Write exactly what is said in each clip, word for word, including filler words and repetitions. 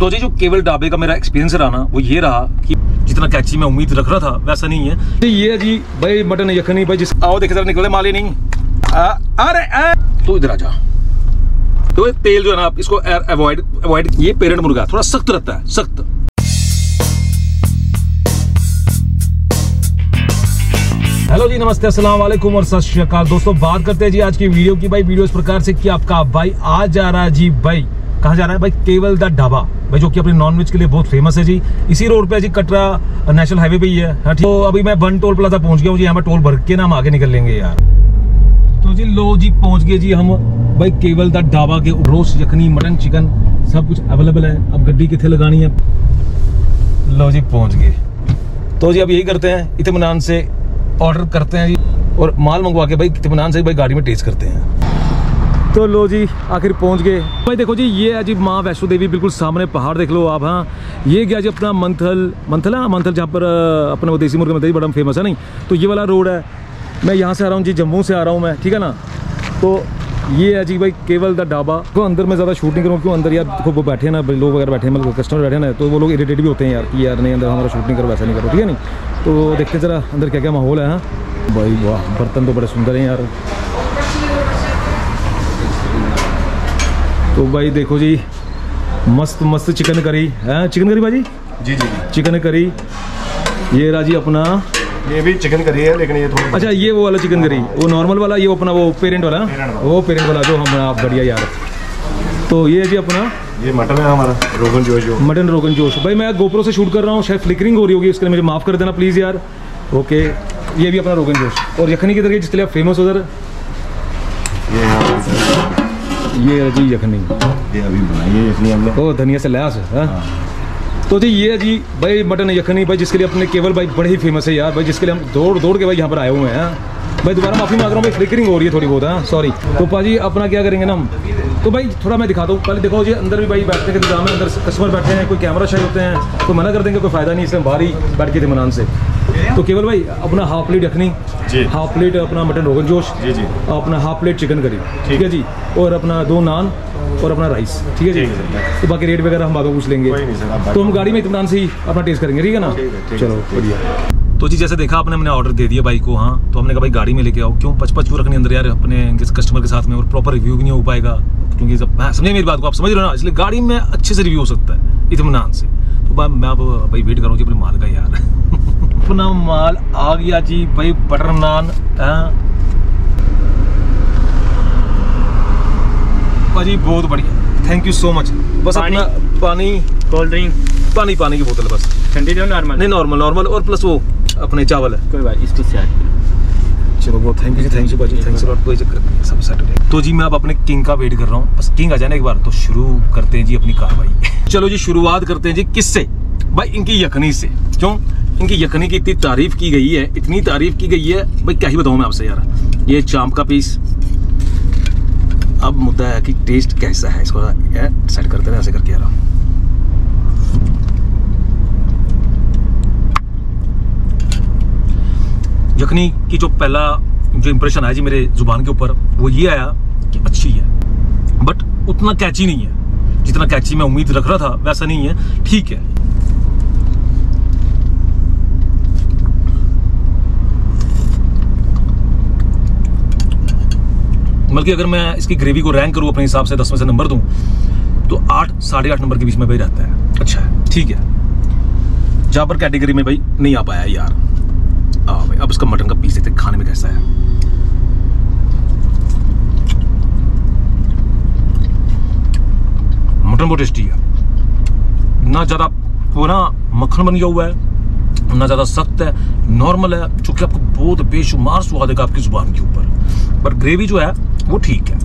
तो जी जो केवल ढाबे का मेरा एक्सपीरियंस रहा ना वो ये रहा कि जितना कैची मैं उम्मीद रख रहा था वैसा नहीं है। ये है जी भाई मटन यखनी भाई जिस आओ देखे जरा निकले माले नहीं आ, अरे तू तो इधर आ जा। तो तेल जो है ना आप इसको अवॉइड अवॉइड ये पेरेंट मुर्गा थोड़ा सख्त रहता है सख्त। हेलो जी नमस्ते अस्सलाम वालेकुम और सत श्री अकाल दोस्तों, बात करते हैं जी आज की वीडियो की। भाई वीडियो इस प्रकार से कि आपका भाई आज जा रहा है जी भाई कहाँ जा रहा है भाई केवल द ढाबा भाई जो कि अपने नॉनवेज के लिए बहुत फेमस है जी। इसी रोड पे जी कटरा नेशनल हाईवे पे ही है। तो अभी मैं वन टोल प्लाजा पहुंच गया हूँ जी, यहाँ पे टोल भर के ना हम आगे निकल लेंगे यार। तो जी लो जी पहुंच गए जी हम भाई केवल द ढाबा के। रोस्ट यखनी मटन चिकन सब कुछ अवेलेबल है। अब गड्डी कितने लगानी है लो जी पहुंच गए। तो जी अब यही करते हैं इत्मीनान से ऑर्डर करते हैं जी और माल मंगवा के भाई इत्मीनान से भाई गाड़ी में टेस्ट करते हैं। तो लो जी आखिर पहुंच गए भाई। देखो जी ये है जी माँ वैष्णो देवी बिल्कुल सामने पहाड़ देख लो आप। हाँ ये गया जी अपना मंथल मंथल है मंथल जहाँ पर अपना वो देसी मुर्गा मिलता है बड़ा फेमस है नहीं। तो ये वाला रोड है, मैं यहाँ से आ रहा हूँ जी, जम्मू से आ रहा हूँ मैं, ठीक है ना। तो ये है जी भाई केवल द ढाबा। तो अंदर मैं ज़्यादा शूट नहीं करूँ क्यों अंदर यार देखो वो बैठे ना लोग वगैरह बैठे हैं, मतलब कस्टमर बैठे ना तो वो लोग इरिटेट भी होते हैं यार कि यार नहीं अंदर हमारा शूट नहीं करो वैसा नहीं करो, ठीक है नहीं। तो देखते ज़रा अंदर क्या क्या माहौल है। हाँ भाई वाह बर्तन तो बड़े सुंदर हैं यार। तो भाई देखो जी मस्त मस्त चिकन करी है, चिकन करी भाजी जी जी चिकन करी। ये रहा जी अपना ये भी चिकन करी है लेकिन ये थोड़ा अच्छा ये वो वाला चिकन करी वो नॉर्मल वाला ये अपना वो पेरेंट वाला वो पेरेंट वाला जो हम आप बढ़िया यार। तो ये भी अपना ये मटन है हमारा रोगनजोश मटन रोगनजोश। भाई मैं गोप्रो से शूट कर रहा हूँ शायद फ्लिकरिंग हो रही होगी उसके लिए मुझे माफ़ कर देना प्लीज़ यार। ओके ये भी अपना रोगनजोश। और यखनी किधर जिसके लिए आप फेमस हो सर ये है जी यखनी बनाई ओ धनिया से लहस। तो जी ये जी भाई मटन यखनी भाई जिसके लिए अपने केवल भाई बड़े ही फेमस है यार भाई, जिसके लिए हम दौड़ दौड़ के भाई यहाँ पर आए हुए हैं। भाई दोबारा माफ़ी मांग रहा हूँ भाई फ्लिकरिंग हो रही है थोड़ी बहुत, हाँ सॉरी। तो पाजी अपना क्या करेंगे ना हम तो भाई थोड़ा मैं दिखाता हूँ पहले। देखो जी अंदर भी भाई बैठने के इंतजाम है, अंदर कस्टमर बैठे हैं, कोई कैमरा शायद होते हैं तो मना कर देंगे कोई फ़ायदा नहीं, इसमें बाहर ही बैठ के थे मनान से। तो केवल भाई अपना half plate yakhni, half plate अपना मटन रोगन जोश, अपना हाफ प्लेट चिकन करी, ठीक है जी, और अपना दो नान और अपना राइस, ठीक है जी। तो बाकी रेट वगैरह हम बाद में पूछ लेंगे, तो हम गाड़ी में इत्मीनान से ही अपना टेस्ट करेंगे, ठीक है ना। चलो बढ़िया। तो जी जैसे देखा आपने हमने ऑर्डर दे दिया भाई को, हाँ तो हमने कहा भाई गाड़ी में लेके आओ क्यों पचपच वो रखनी अंदर यार अपने किस कस्टमर के साथ में और प्रॉपर रिव्यू भी नहीं हो पाएगा क्योंकि जब समझे मेरी बात को आप समझ रहे हो ना, इसलिए गाड़ी में अच्छे से रिव्यू हो सकता है इत्मीनान से। तो मैं आप भाई वेट करूँ जी अपने माल का यार। अपना माल आ गया जी भाई बटर नान भाजी बहुत बढ़िया थैंक यू सो मच। बस अपना पानी कोल्ड ड्रिंक पानी पानी की बोतल बस ठंडी नॉर्मल नहीं नॉर्मल नॉर्मल और प्लस वो अपने चावल है कोई बात इसकी से। चलो बहुत थैंक यू थैंक यू भाजी थैंक्स अ लॉट कोई चक्कर नहीं सब सेट। तो जी मैं अब अपने किंग का वेट कर रहा हूँ, बस किंग आ जाने एक बार तो शुरू करते हैं जी अपनी कार्रवाई। चलो जी शुरुआत करते हैं जी किससे भाई इनकी यखनी से। क्यों इनकी यखनी की इतनी तारीफ की गई है, इतनी तारीफ की गई है भाई क्या ही बताऊँ मैं आपसे यार। ये चाम्प का पीस अब मुद्दा है कि टेस्ट कैसा है, इसको सेट करते हैं ऐसे करके यार। यखनी की जो पहला जो इंप्रेशन आया जी मेरे जुबान के ऊपर वो ये आया कि अच्छी है बट उतना कैची नहीं है जितना कैची मैं उम्मीद रख रहा था वैसा नहीं है, ठीक है। बल्कि अगर मैं इसकी ग्रेवी को रैंक करूँ अपने हिसाब से दस में से नंबर दूं तो आठ साढ़े आठ नंबर के बीच में भाई रहता है, अच्छा है, ठीक है। जहाँ पर कैटेगरी में भाई नहीं आ पाया यार। आ भाई अब इसका मटन का पीस देते खाने में कैसा है। मटन बहुत टेस्टी है, ना ज़्यादा वो ना मक्खन बन गया हुआ है, ना ज़्यादा सख्त है, नॉर्मल है, जो कि आपको बहुत बेशुमार स्वाद देगा आपकी जुबान के ऊपर, पर ग्रेवी जो है वो ठीक है।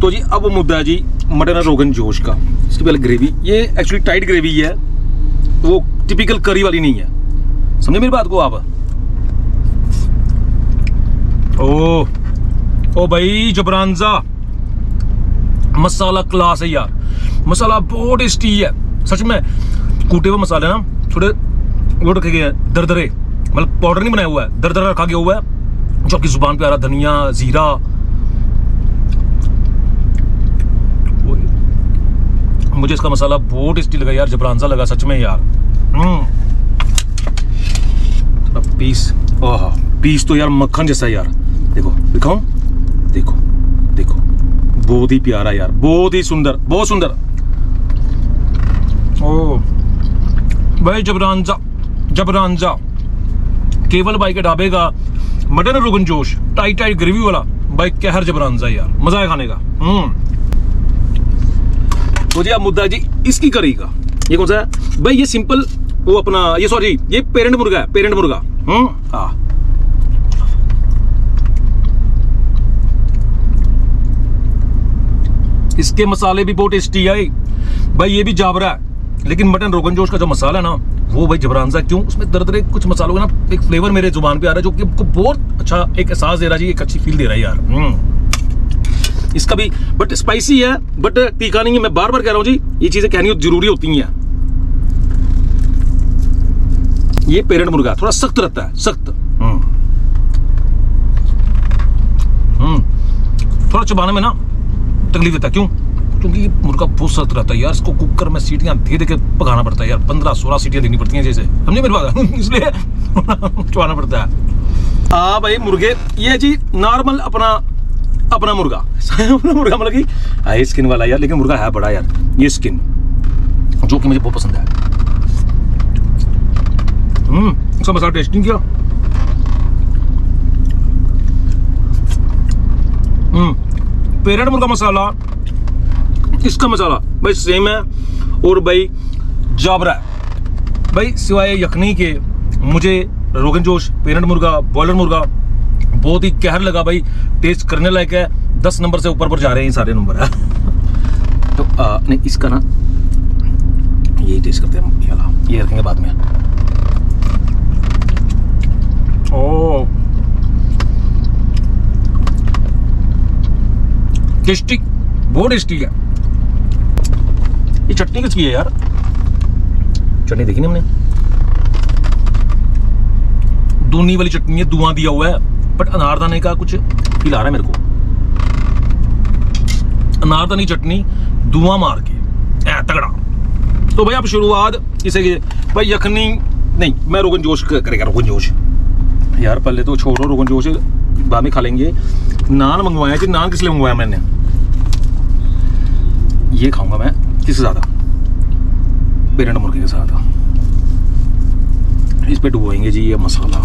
तो जी अब मुद्दा है जी मटन रोगन जोश का। इसकी पहले ग्रेवी ये एक्चुअली टाइट ग्रेवी है, वो टिपिकल करी वाली नहीं है, समझे मेरी बात को आप। ओ, ओ भाई जबरानजा मसाला क्लास है यार, मसाला बहुत टेस्टी है सच में। कूटे हुए मसाले ना थोड़े वो रखे गए हैं दरदरे, मतलब पाउडर नहीं बनाया हुआ है, दरदरा रखा गया हुआ है जो आपकी जुबान पे आ रहा। धनिया जीरा मुझे इसका मसाला बहुत टेस्टी लगा यार, जबरान सा लगा सच में यार। थोड़ा पीस, ओह पीस तो यार मक्खन जैसा यार, देखो दिखाओ, देखो देखो बहुत ही प्यारा यार, बहुत ही सुंदर, बहुत सुंदर। ओह भाई जबरान सा, जबरान सा केवल भाई के ढाबे का मटन रोगन जोश टाइट टाइट ग्रेवी वाला भाई कहर जबरान सा यार, मजा आया खाने का। तो जी आप मुद्दा जी इसकी करी का, ये कौन सा है भाई? ये सिंपल वो अपना ये सॉरी ये पेरेंट मुर्गा है, पेरेंट मुर्गा। हम्म हाँ इसके मसाले भी बहुत टेस्टी है भाई, ये भी जाबरा है, लेकिन मटन रोगन जोश का जो मसाला है ना वो भाई जबरानजा, क्यों उसमें दर दरे कुछ मसालों का ना एक फ्लेवर मेरे जुबान पे आ रहा है जो कि आपको बहुत अच्छा एक एहसास दे रहा है जी, एक अच्छी फील दे रहा है यार इसका भी। बट स्पाइसी है बट तीखा नहीं है, मैं बार बार कह रहा हूँ जी ये चीज़ें कहनी जरूरी होती हैं। ये पेरेंट मुर्गा थोड़ा सख्त रहता है, सख्त, थोड़ा चबाने में ना तकलीफ देता है, क्यों? क्योंकि मुर्गा बहुत सख्त रहता है यार, इसको कुकर में सीटियां दे दे के पकाना पड़ता है यार, पंद्रह सोलह सीटियां देनी पड़ती हैं जैसे, समझे मेरी बात, इसलिए चबाना पड़ता है। हाँ भाई मुर्गे ये जी नॉर्मल अपना अपना मुर्गा अपना मुर्गा मतलब कि हाई स्किन वाला यार, लेकिन मुर्गा है बड़ा यार, ये स्किन जो कि मुझे बहुत पसंद है। हम्म इसका मसाला टेस्टिंग किया। हम्म पेरेंट मुर्गा मसाला, इसका मसाला भाई सेम है, और भाई जाबरा है भाई, सिवाय यखनी के मुझे रोगन जोश पेरेंट मुर्गा बॉयलर मुर्गा बहुत ही कहर लगा भाई, टेस्ट करने लायक है, दस नंबर से ऊपर पर जा रहे हैं सारे नंबर है। तो आ, नहीं इसका ना यही टेस्ट करते हैं, ये रखेंगे बाद में। ओ टेस्टी, बहुत टेस्टी है। ये चटनी किसकी है यार? चटनी देखी नहीं हमने, दूनी वाली चटनी है, धुआं दिया हुआ है, बट अनारदाने का कुछ फील आ रहा है मेरे को, अनारदानी चटनी धुआं मार के ऐ तगड़ा। तो भाई आप शुरुआत इसे भाई यखनी नहीं, मैं रोगन जोश करेगा, रोगन जोश यार पहले तो छोड़ो, रोगन जोश बाद में खा लेंगे। नान मंगवाया जी, नान किस लिए मंगवाया मैंने, ये खाऊंगा मैं किससे ज़्यादा, पेरेंट मुर्गे के साथ। इस पे डुबोएंगे जी ये मसाला,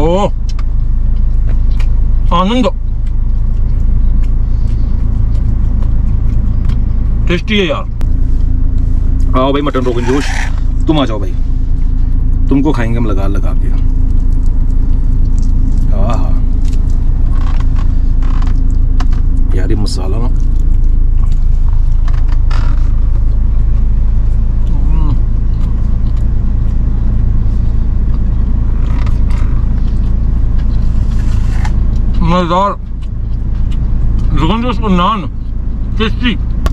ओ आनंद, टेस्टी है यार। आओ भाई मटन रोगन जोश तुम आ जाओ भाई, तुमको खाएंगे हम लगा लगा के। आहा यार ये मसाला ना मजेदार, रोगन जोश और नान टेस्टी।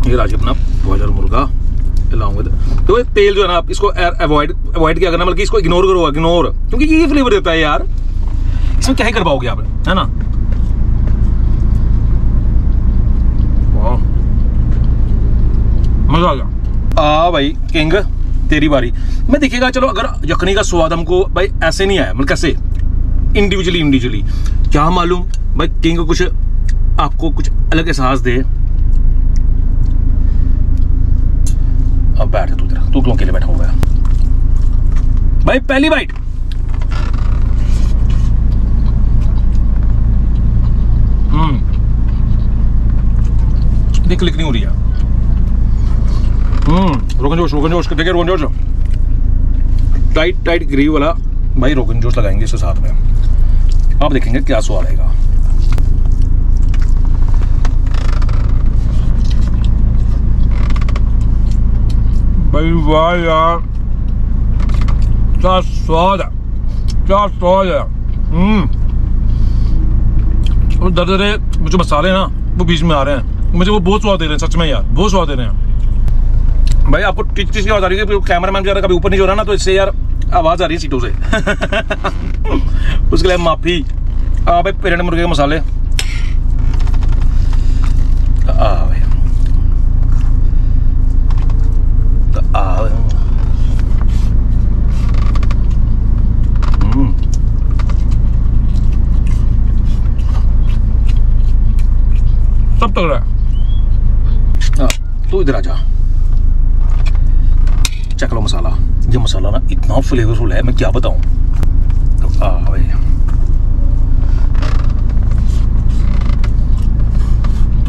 ये राजी अपना बॉयलर मुर्गा लाऊंगा तो ये तेल जो है ना आप इसको अवॉइड अवॉइड क्या करना, बल्कि इसको इग्नोर करो, इग्नोर, क्योंकि ये फ्लेवर देता है यार, इसमें क्या ही कर पाओगे आप, है ना। मजा आ गया। आ भाई किंग तेरी बारी मैं देखिएगा। चलो अगर यखनी का स्वाद हमको भाई ऐसे नहीं आया, मतलब कैसे इंडिविजुअली इंडिविजुअली क्या मालूम भाई किंग कुछ आपको कुछ अलग एहसास दे। अब बैठ तू तेरा तू क्यों अकेले बैठा हुआ है भाई। पहली बाइट क्लिक नहीं हो रही है। हम्म रोगन जोश रोगन जोश देखिए, rogan josh tight tight gravy वाला भाई रोगन जोश लगाएंगे इसके साथ में, आप देखेंगे क्या स्वाद आएगा। भाई वाह यार क्या स्वाद है, क्या स्वाद है। हम्म दर दरे जो मसाले ना वो बीच में आ रहे हैं, मुझे वो बहुत स्वाद दे रहे हैं सच में यार, बहुत स्वाद दे रहे हैं भाई। आपको टिच टिच की आवाज़ आ रही है, कैमरा मैन कभी ऊपर नहीं हो रहा ना तो इससे यार आवाज़ आ रही है सीटों से उसके लिए माफ़ी। आ भाई पेरेंट मुर्गे के मसाले खराब लग रहा है। तू तो इधर आ जा, चेक लो मसाला, ये मसाला ना इतना फ्लेवरफुल है मैं क्या बताऊं। तो आ भाई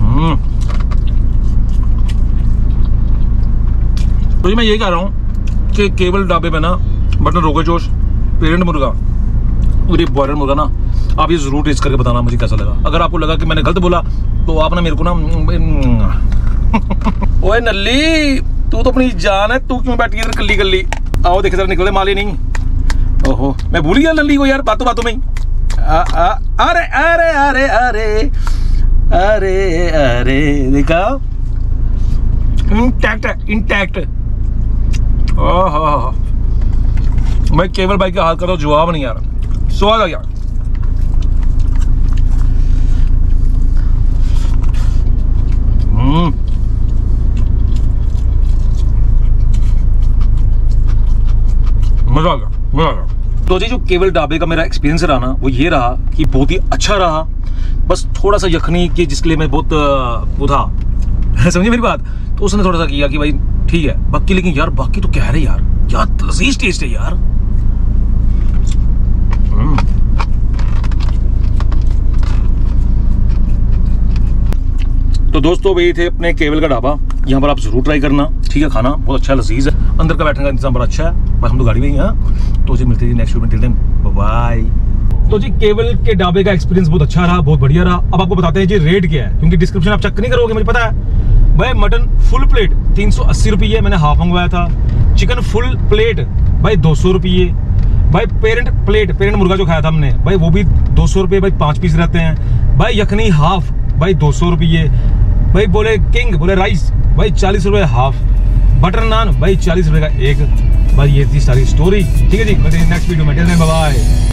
हम्म तो मैं यही कह रहा हूँ कि केवल ढाबे में ना बटन रोगनजोश पेरेंट मुर्गा पूरी बॉयलर मुर्गा ना आप ये जरूर टेस्ट करके बताना मुझे कैसा लगा। अगर आपको लगा कि मैंने गलत बोला तो आप ना मेरे को ना ओए नल्ली तू तो अपनी जान है, तू क्यों बैठ गई कल्ली कल्ली। आओ देखे सर निकले माली नहीं। ओहो मैं भूल गया नल्ली को यार बातों बातों में। अरे अरे अरे अरे अरे अरे देखा इंटैक्ट है इंटैक्ट। ओहो मैं केवल भाई का हाथ कर रहा हूँ जवाब नहीं यार, स्वाद आ गया। मजा आ गया मजा आ गया। तो जी जो केवल ढाबे का मेरा एक्सपीरियंस रहा ना वो ये रहा कि बहुत ही अच्छा रहा। बस थोड़ा सा यखनी के जिसके लिए मैं बहुत वो था समझे मेरी बात, तो उसने थोड़ा सा किया कि भाई ठीक है बाकी, लेकिन यार बाकी तो कह रहे यार क्या लजीज टेस्ट है यार। तो दोस्तों वही थे अपने केवल का ढाबा, यहाँ पर आप जरूर ट्राई करना। ठीक है खाना बहुत अच्छा लजीज है, अंदर का बैठने का इंतजाम बड़ा अच्छा है। बस हम तो गाड़ी में ही हैं। तो जी मिलते हैं नेक्स्ट वीडियो में, बाय बाय। तो जी केवल के ढाबे का एक्सपीरियंस बहुत अच्छा रहा, बहुत बढ़िया रहा। अब आपको बताते हैं जी रेट क्या है, क्योंकि डिस्क्रिप्शन आप चेक नहीं करोगे मुझे पता है। भाई मटन फुल प्लेट तीन सौ अस्सी रुपये है, मैंने हाफ मंगवाया था। चिकन फुल प्लेट भाई दो सौ रुपये। भाई पेरेंट प्लेट पेरेंट मुर्गा जो खाया था हमने भाई वो भी दो सौ रुपये, भाई पाँच पीस रहते हैं। भाई यखनी हाफ भाई दो सौ रुपये। भाई बोले किंग बोले राइस भाई चालीस रुपये हाफ। बटर नान भाई चालीस रुपये का एक। भाई ये थी सारी स्टोरी। ठीक है जी, नेक्स्ट वीडियो में बाय बाय।